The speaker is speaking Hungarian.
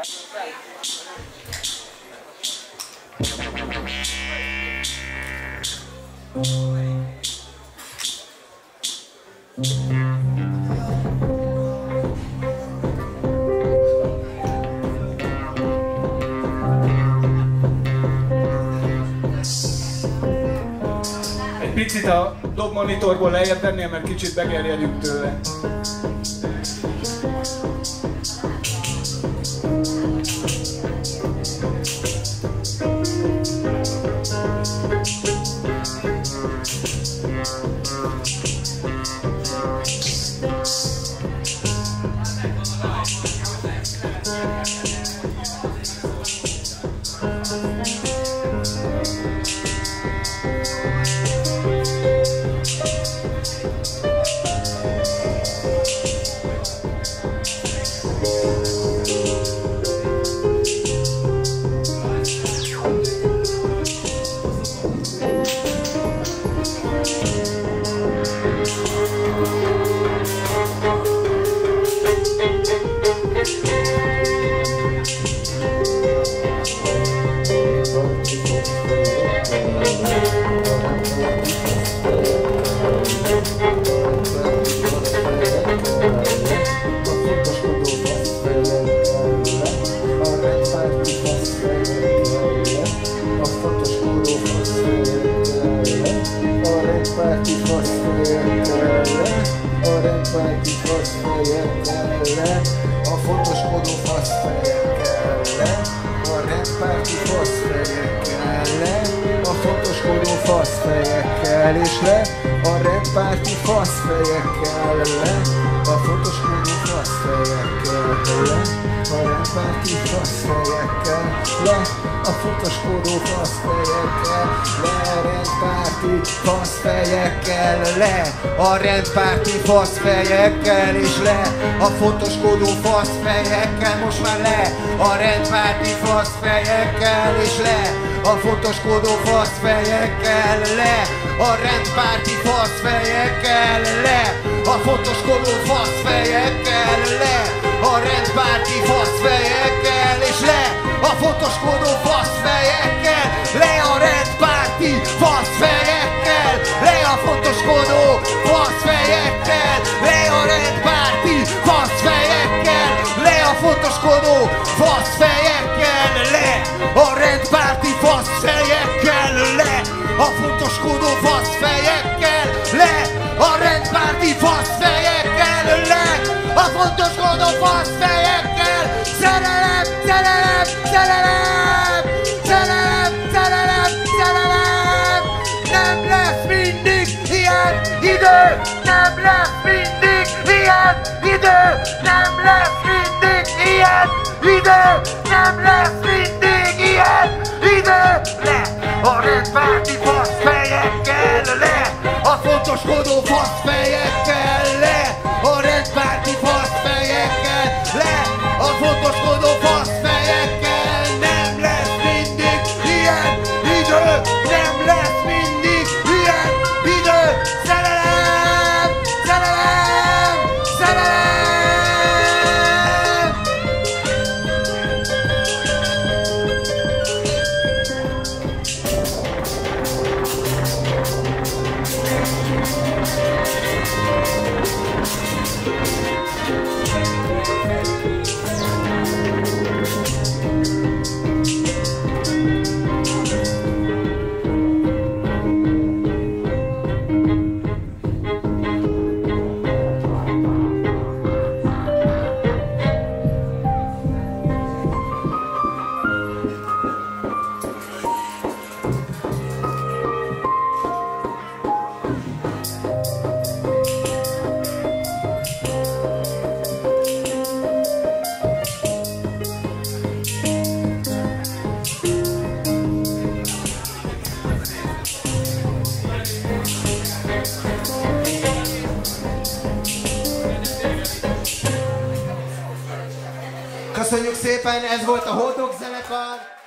Egy picit a dobmonitorból lejjebb tennél, mert kicsit begerjedjük tőle. A rendpárti faszfejekkel és le, a fontoskodó faszfejekkel, most már le, a rendpárti faszfejekkel és le, a fontoskodó faszfejekkel le, a rendpárti faszfejekkel le, a fontoskodó faszfejekkel le, a rendpárti faszfejekkel és le, a fontoskodó faszfejekkel le, a rendpárti faszfejekkel le, a fontoskodó faszfejekkel le, a rendpárti faszfejekkel le, a fontoskodó faszfejekkel le, a rendpárti faszfejekkel le, a fontoskodó faszfejekkel le, a rendpárti faszfejekkel le, a fontoskodó faszfejekkel. Szerelem, szerelem, szerelem, szerelem, szerelem, szerelem. Nem lesz mindig ilyen idő, nem lesz mindig ilyen idő, nem lesz mindig ilyen idő, nem lesz mindig ilyen idő. Le, a rendpárti faszfejekkel le, a fontoskodó faszfejekkel le, a rendpárti faszfejekkel le, a fontoskodó faszfejekkel. Nem lesz mindig ilyen idő, nem lesz mindig ilyen idő. Szerelem, szerelem, szerelem. Köszönjük szépen, ez volt a HotDogZ zenekar.